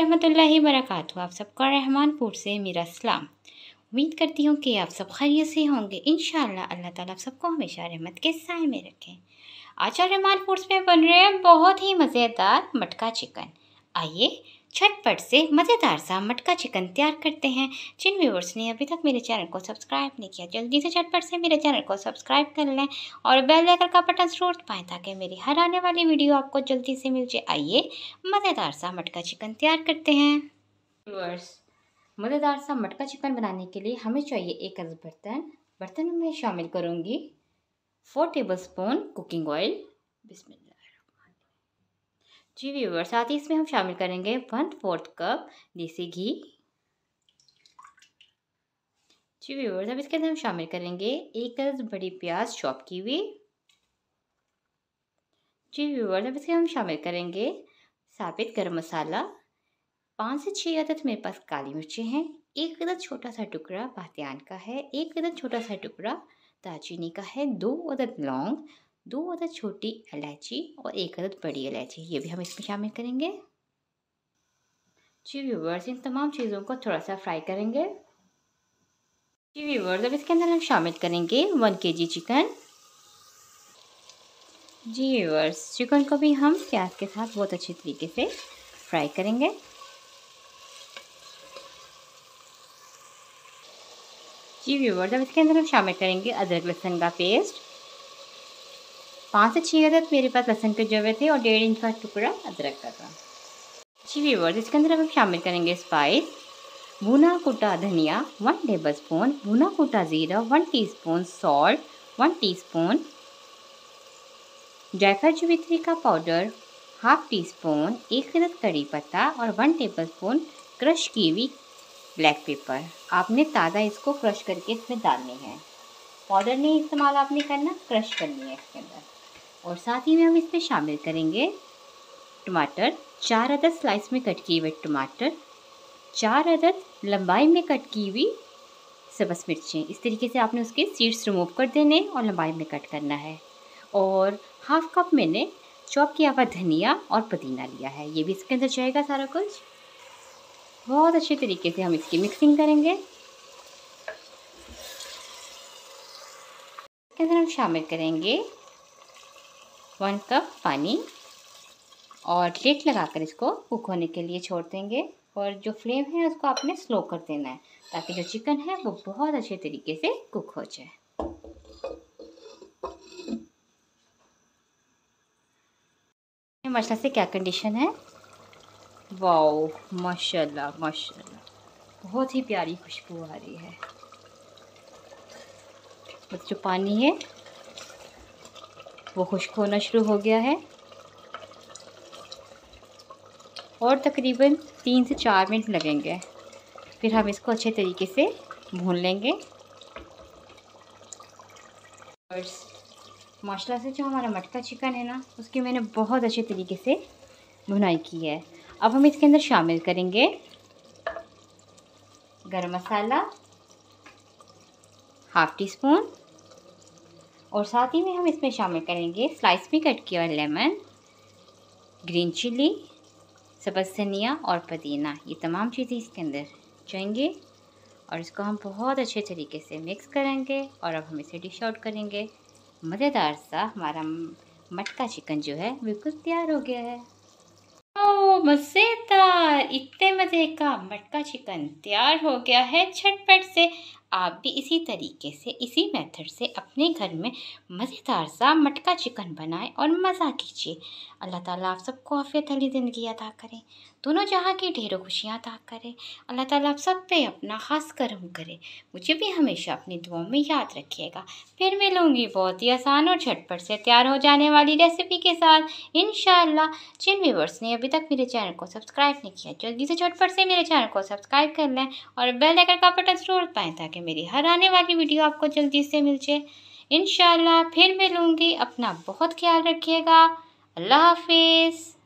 रहमतुल्लाहि बरकातहू। आप सबका रहमान फूड से मेरा सलाम। उम्मीद करती हूँ कि आप सब खैरियत से होंगे। इंशाअल्लाह अल्लाह ताला आप सबको हमेशा रहमत के साए में रखें। आज रहमान फूड्स में बन रहे हैं बहुत ही मज़ेदार मटका चिकन। आइए झटपट से मज़ेदार सा मटका चिकन तैयार करते हैं। जिन व्यूअर्स ने अभी तक मेरे चैनल को सब्सक्राइब नहीं किया, जल्दी से झटपट से मेरे चैनल को सब्सक्राइब कर लें और बेल आइकन का बटन ज़रूर दबाएं ताकि मेरी हर आने वाली वीडियो आपको जल्दी से मिल जाए। आइए मज़ेदार सा मटका चिकन तैयार करते हैं। व्यूअर्स, मज़ेदार सा मटका चिकन बनाने के लिए हमें चाहिए एक बर्तन में शामिल करूँगी 4 टेबल स्पून कुकिंग ऑयल। बिस्मिल्लाह जी व्यूअर्स, साथ ही इसमें हम शामिल करेंगे 1/4 कप देसी घी। जी व्यूअर्स, अब इसके अंदर हम शामिल करेंगे 1 बड़ी प्याज चॉप की हुई। जी व्यूअर्स, अब इसके हम शामिल करेंगे साबित गरम मसाला। 5 से 6 अदद मेरे पास काली मिर्चें हैं, 1 अदद छोटा सा टुकड़ा बातियान का है, 1 अदद छोटा सा टुकड़ा दालचीनी का है, 2 अदद लौंग, 2 अदद छोटी इलायची और 1 अदद बड़ी इलायची, ये भी हम इसमें शामिल करेंगे। जी व्यूअर्स, इन तमाम चीज़ों को थोड़ा सा फ्राई करेंगे। जी व्यूअर्स, अब इसके अंदर हम शामिल करेंगे 1 kg चिकन। जी व्यूअर्स, चिकन को भी हम प्याज के साथ बहुत अच्छे तरीके से फ्राई करेंगे। जी व्यूअर्स, अब इसके अंदर हम शामिल करेंगे अदरक लहसुन का पेस्ट। 5 से 6 अदद मेरे पास लहसुन के जवे थे और 1.5 इंच का टुकड़ा अदरक का था। जी व्यूअर्स, इसके अंदर हम शामिल करेंगे स्पाइस। भुना कुटा धनिया 1 टेबल स्पून, भुना कुटा ज़ीरा 1 टीस्पून, सॉल्ट 1 टीस्पून, जायफल जावित्री का पाउडर 1/2 टीस्पून, 1 अदद करी पत्ता और 1 टेबल स्पून क्रश की हुई ब्लैक पेपर। आपने ताज़ा इसको क्रश करके इसमें डालनी है, पाउडर नहीं इस्तेमाल आपने करना, क्रश करनी है इसके अंदर। और साथ ही में हम इसमें शामिल करेंगे टमाटर, 4 अदद स्लाइस में कट किए हुए टमाटर, 4 अदद लंबाई में कट की हुई सब्ज़ मिर्चें। इस तरीके से आपने उसके सीड्स रिमूव कर देने और लंबाई में कट करना है। और 1/2 कप मैंने चॉप किया हुआ धनिया और पुदीना लिया है, ये भी इसके अंदर जाएगा सारा कुछ। बहुत अच्छे तरीके से हम इसकी मिक्सिंग करेंगे। इसके अंदर हम शामिल करेंगे 1 कप पानी और लीड लगाकर इसको कुक होने के लिए छोड़ देंगे। और जो फ्लेम है उसको आपने स्लो कर देना है ताकि जो चिकन है वो बहुत अच्छे तरीके से कुक हो जाए। मसाला से क्या कंडीशन है, वाओ माशाल्लाह माशाल्लाह, बहुत ही प्यारी खुशबू आ रही है। बस जो पानी है वो खुश्क होना शुरू हो गया है और तकरीबन 3 से 4 मिनट लगेंगे। फिर हम इसको अच्छे तरीके से भून लेंगे। और माशाल्लाह से जो हमारा मटका चिकन है ना, उसकी मैंने बहुत अच्छे तरीके से भुनाई की है। अब हम इसके अंदर शामिल करेंगे गरम मसाला 1/2 टीस्पून और साथ ही में हम इसमें शामिल करेंगे स्लाइस में कट किया हुआ लेमन, ग्रीन चिली, सब्ज़ धनिया और पुदीना। ये तमाम चीज़ें इसके अंदर जाएंगी और इसको हम बहुत अच्छे तरीके से मिक्स करेंगे। और अब हम इसे डिश आउट करेंगे। मज़ेदार सा हमारा मटका चिकन जो है बिल्कुल तैयार हो गया है। ओह मज़ेदार, इतने मज़े का मटका चिकन तैयार हो गया है। झटपट से आप भी इसी तरीके से, इसी मेथड से अपने घर में मज़ेदार सा मटका चिकन बनाएं और मज़ा कीजिए। अल्लाह ताला आप सबको आफियत अली ज़िंदगी अता करें, दोनों जहाँ की ढेरों खुशियाँ अता करें। अल्लाह ताला आप सब पे अपना ख़ास करम करे। मुझे भी हमेशा अपनी दुआओं में याद रखिएगा। फिर मिलूँगी बहुत ही आसान और झटपट से तैयार हो जाने वाली रेसिपी के साथ इंशाअल्लाह। जिन व्यूअर्स ने अभी तक मेरे चैनल को सब्सक्राइब नहीं किया, जल्दी से झटपट से मेरे चैनल को सब्सक्राइब कर लें और बेल आइकन का बटन ज़रूर दबाएं ताकि मेरी हर आने वाली वीडियो आपको जल्दी से मिल जाए इंशाल्लाह। फिर मिलूँगी, अपना बहुत ख्याल रखिएगा। अल्लाह हाफिज़।